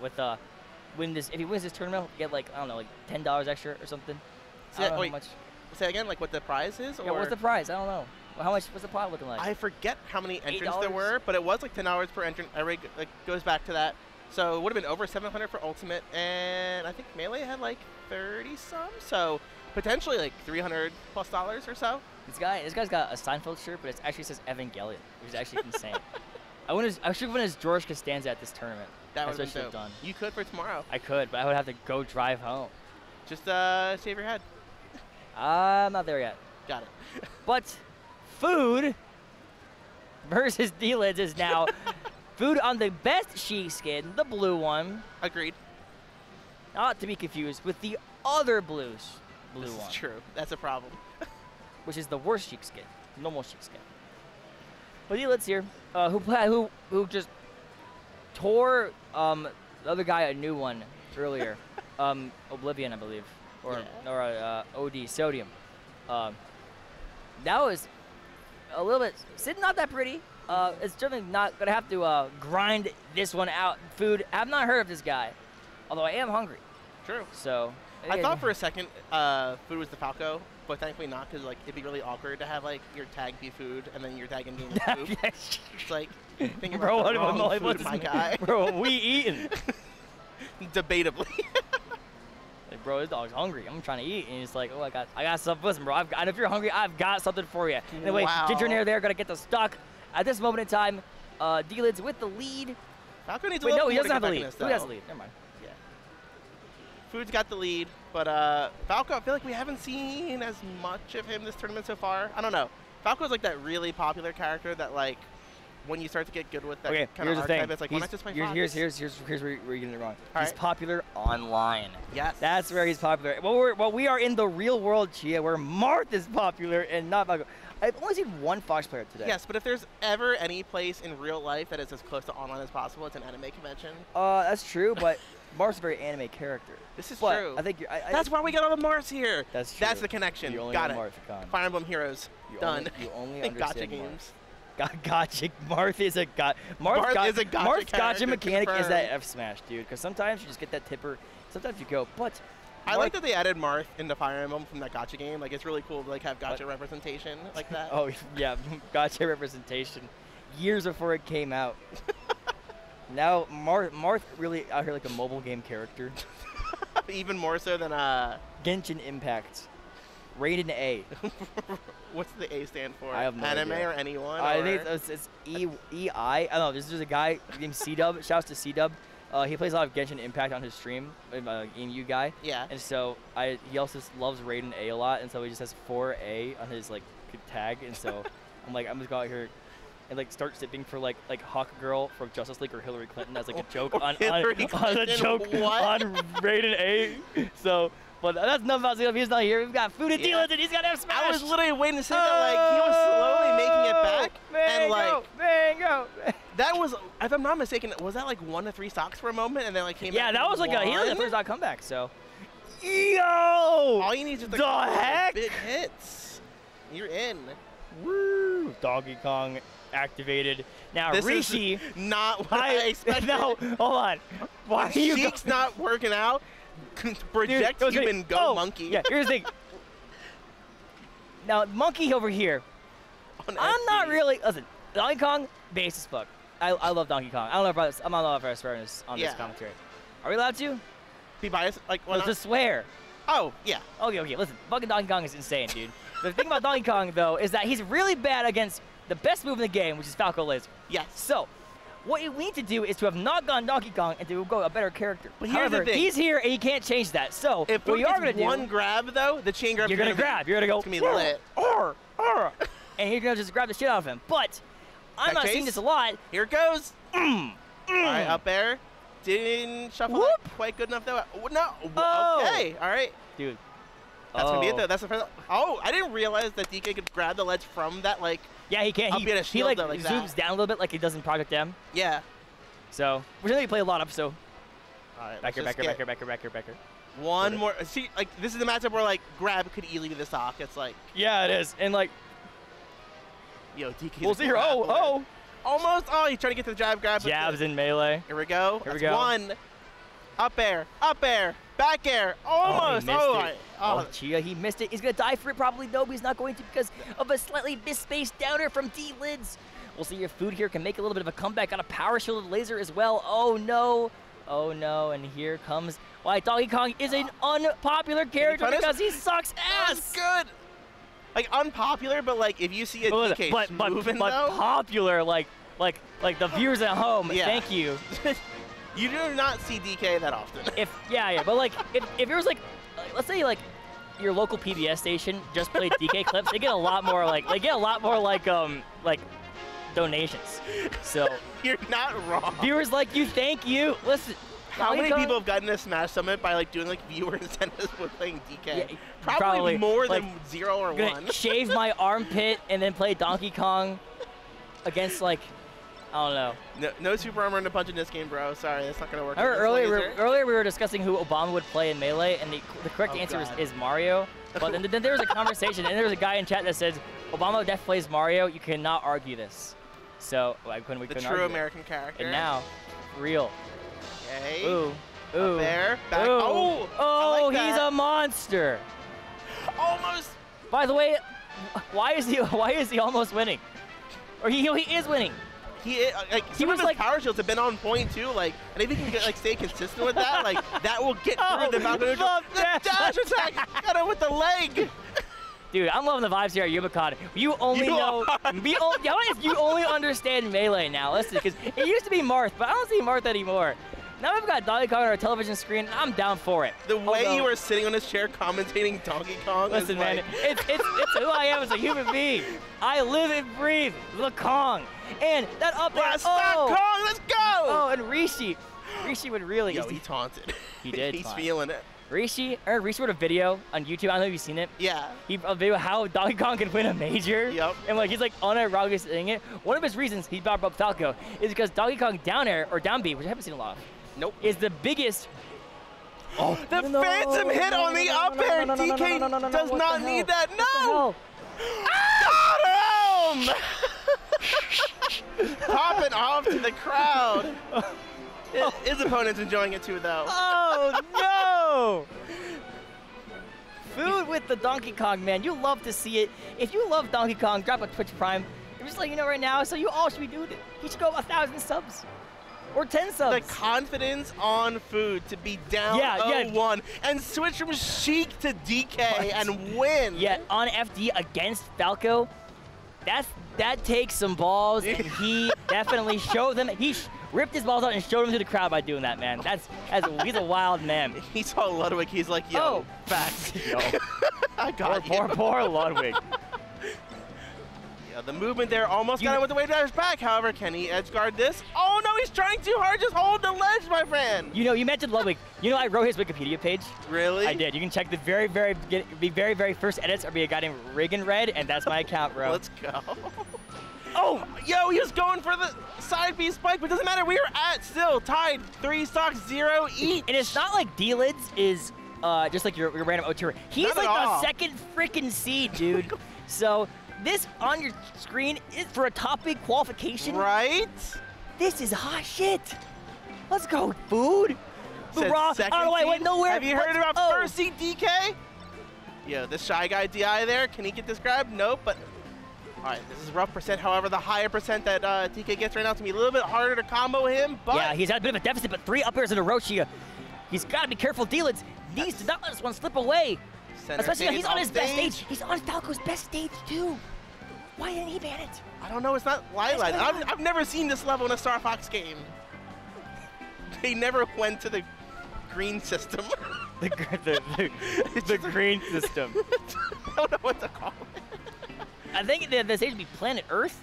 with win this. If he wins this tournament, he'll get like I don't know, like $10 extra or something. So that, wait, how much? Say again, like what the prize is? Or yeah, what's the prize? I don't know. How much was the pot looking like? I forget how many entrants there were, but it was like $10 per entrant. Every like goes back to that. So it would have been over 700 for Ultimate, and I think Melee had like 30-some, so potentially like $300+ or so. This guy's got a Seinfeld shirt, but it actually says Evangelion, which is actually insane. I should have won as George Costanza at this tournament. That's what I should have done. You could for tomorrow. I could, but I would have to go drive home. Just shave your head. I'm not there yet. Got it. But food versus D-Lidz is now. Food on the best Sheik skin, the blue one. Agreed. Not to be confused with the other blue one. That's true. That's a problem. Which is the worst Sheik skin, normal Sheik skin. But D-Lidz here, who just tore the other guy a new one earlier, Oblivion, I believe, or yeah. Or OD Sodium. That was a little bit not that pretty. It's certainly not going to have to grind this one out. Food, I've not heard of this guy, although I am hungry. True. So I thought for a second Food was the Falco, but thankfully not, because like, it'd be really awkward to have like your tag be Food and then your tag in game is Food. Yes. It's like, thinking about the wrong food, my guy. Bro, we eating? Debatably. Like, bro, this dog's hungry. I'm trying to eat, and he's like, oh, I got something. Listen, bro, and if you're hungry, I've got something for you. Anyway, wow. Ginger and Air there, going to get the stock. At this moment in time, D-Lidz with the lead. Falco needs a little more. No, he doesn't have the lead. Who has the lead? Never mind. Yeah. Food's got the lead, but Falco, I feel like we haven't seen as much of him this tournament so far. I don't know. Falco's like that really popular character that, like, when you start to get good with that kind of archetype, it's like, why not just play Fox? Here's where you're getting it wrong. All he's popular online. Yes. That's where he's popular. Well, we are in the real world, Chia, where Marth is popular and not Falco. I've only seen one Fox player today. Yes, but if there's ever any place in real life that is as close to online as possible, it's an anime convention. That's true, but Marth's a very anime character. This is true. I think that's why we got all the Marths here. That's true. That's the connection. You only got it. Fire Emblem Heroes. You only understand games. Gotcha. Marth is a gotcha. Marth's gotcha mechanic confirmed. Is that F Smash, dude. Because sometimes you just get that tipper. Sometimes you go, but. I like that they added Marth into Fire Emblem from that gotcha game. Like, it's really cool to like have gotcha representation like that. Oh yeah, gotcha representation. Years before it came out. Now Marth really out here like a mobile game character. Even more so than Genshin Impact. Raiden Ei. What's the A stand for? I have no idea. Or anyone? I think it's E-I. I don't know. This is a guy named C Dub. Shouts to C Dub. He plays a lot of Genshin Impact on his stream, EMU guy. Yeah. And so he also loves Raiden Ei a lot, and so he just has 4A on his like tag, and so I'm like, I'm just going out here and like start sipping for like Hawk Girl from Justice League or Hillary Clinton as like a joke on Raiden Ei. So, but that's enough about him. He's not here. We've got Food and D-Lidz, and he's got F Smash. I was literally waiting to say that like he was slowly making it back, and like mango. That was, if I'm not mistaken, was that like 1 to 3 stocks for a moment, and then like came back? Yeah, that was like he had a first-stock comeback. So, yo! All you need is the heck? Big hits. You're in. Woo! Donkey Kong activated. Now this Rishi. Is not what I expected. No, hold on. Why are you? Sheik's not working out. Project human go monkey. Yeah, here's the thing. Now monkey over here. I'm not really. Listen, Donkey Kong base as fuck. I love Donkey Kong. I don't know about this. I'm not allowed to swear on this commentary. Are we allowed to? Be biased? Like, why not? Just swear. Oh, yeah. Okay, listen. Fucking Donkey Kong is insane, dude. The thing about Donkey Kong, though, is that he's really bad against the best move in the game, which is Falco Laser. Yes. So, what we need to do is to have not gone Donkey Kong and to go a better character. But here's the thing. He's here and he can't change that. So, if we are going to do one grab, though, the chain grab you're going to grab. You're going to go, or, and you're going to just grab the shit out of him. But, I'm not seeing this a lot. Here it goes. All right, up air. Didn't shuffle quite good enough, though. No. Oh. Okay. All right. Dude. That's going to be it, though. That's the first. Oh, I didn't realize that DK could grab the ledge from that, like. Yeah, he can. He like, though, like zooms down a little bit like he does in Project M. Yeah. So, which I think he played a lot of, so. All right. Backer. One more. See, like, this is the matchup where, like, grab could easily be the stock. It's like. Yeah, it is. And, like. Yo, DK's we'll see here. Oh, almost. Oh, he's trying to get to the jab grab. Jabs in Melee. Here we go. That's one. Up air, back air, almost. Oh, Chia, he missed it. He's gonna die for it probably though, but he's not going to because of a slightly misspaced downer from D-Lidz. We'll see if Food here can make a little bit of a comeback. Got a power shielded laser as well. Oh no, and here comes why Donkey Kong is an unpopular character because he sucks ass. That's good. Like unpopular, but like if you see a DK but popular, like the viewers at home. Yeah. Thank you. You do not see DK that often. But like, if it was like, let's say like, your local PBS station just played DK clips, they get a lot more like, donations. So you're not wrong. Viewers like you, thank you. Listen, how many people have gotten to Smash Summit by like doing like viewer incentives with playing DK? Yeah, probably more like, than 0 or 1. Shave my armpit and then play Donkey Kong against like. I don't know. No, no super armor and a punch in this game, bro. Sorry, that's not gonna work. Earlier we were discussing who Obama would play in Melee, and the correct answer is Mario. But then there was a conversation, and there was a guy in chat that said Obama definitely plays Mario. You cannot argue this. So we couldn't argue. The true American character. And now, real. Okay. Ooh. Ooh. There. Back. Ooh. Oh. Oh, like he's a monster. Almost. By the way, why is he almost winning? Or he is winning. Like power shields have been on point too. Like, and if he can stay consistent with that, like that will get through the Falco. The dash attack, got him with the leg. Dude, I'm loving the vibes here at Youmacon. You only understand Melee now. Listen, because it used to be Marth, but I don't see Marth anymore. Now we've got Donkey Kong on our television screen, and I'm down for it. The way you were sitting on his chair commentating Donkey Kong. Listen, man, it's who I am as a human being. I live and breathe the Kong. And that up there, Kong, let's go! Oh, and Rishi. Rishi would really... Yo, he taunted. He did. He's feeling it. Rishi wrote a video on YouTube. I don't know if you've seen it. Yeah. He a video how Donkey Kong can win a major. Yep. And like he's like unironically saying it. One of his reasons he brought up Falco is because Donkey Kong down air or down B, which I haven't seen a lot of. Nope. Is the biggest. Oh, the phantom hit on the up air. DK does not need that. No. Got him! Popping off to the crowd. His opponent's enjoying it too, though. Oh no! Food with the Donkey Kong, man. You love to see it. If you love Donkey Kong, drop a Twitch Prime. I'm just letting you know right now. So you all should be doing it. He should go 1,000 subs. Or 10 subs. The confidence on Food to be down 0-1 and switch from Sheik to DK and win. Yeah, on FD against Falco. That takes some balls, and he definitely showed them. He ripped his balls out and showed them to the crowd by doing that, man. He's a wild man. He saw Ludwig. He's like, yo, facts. Yo. I got you. Poor Ludwig. The movement there almost got him with the wave dash back. However, can he edge guard this? Oh no, he's trying too hard. Just hold the ledge, my friend. You know, you mentioned Ludwig. You know, I wrote his Wikipedia page. Really? I did. You can check the very, very first edits are by a guy named RigginRed, and that's my account, bro. Let's go. Oh, yo, he was going for the side B spike, but it doesn't matter. We are at still tied 3 stocks, 0 each. And it's not like D-Lidz is just like your random O2. He's not like the second freaking seed, dude. So. This on your screen is for a top eight qualification. Right? This is hot shit. Let's go, Food. Raw, oh, I went nowhere. Have you heard about first seed DK? Yo, the shy guy DI there. Can he get this grab? Nope, but all right, this is rough percent. However, the higher percent that DK gets right now to be a little bit harder to combo him, but. Yeah, he's had a bit of a deficit, but 3 up airs in a row, Chia. He's gotta be careful, D-Lidz. These do not let this one slip away. Especially he's on his best stage. He's on Falco's best stage too. Why didn't he ban it? I don't know. It's not Lylat. I've never seen this level in a Star Fox game. They never went to the green system. the green system. I don't know what to call it. I think the stage would be Planet Earth.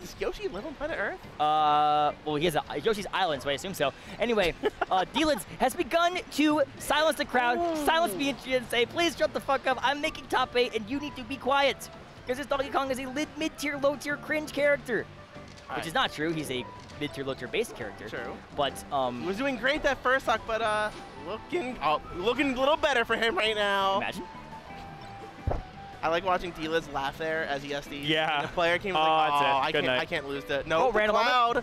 Does Yoshi live on planet Earth? Well, he has a Yoshi's Island, so I assume so. Anyway, D-Lidz has begun to silence the crowd, silence me and say, please shut the fuck up, I'm making top 8 and you need to be quiet. Because this Donkey Kong is a mid-tier, low-tier, cringe character. Which is not true, he's a mid-tier, low-tier base character. True. But, he was doing great that first stock, but, looking a little better for him right now. Imagine. I like watching D-Lidz laugh there as he SDs. Yeah. The player came like, oh, I can't lose that. No, Randall.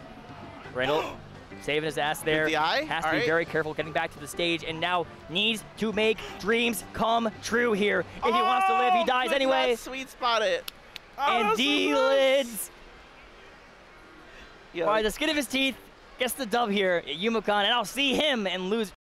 saving his ass there. The eye? Has to be very careful getting back to the stage, and now needs to make dreams come true here. If he wants to live, he dies anyway. Sweet spot it. And D-Lidz, by the skin of his teeth, gets the dub here at Youmacon, and I'll see him and lose.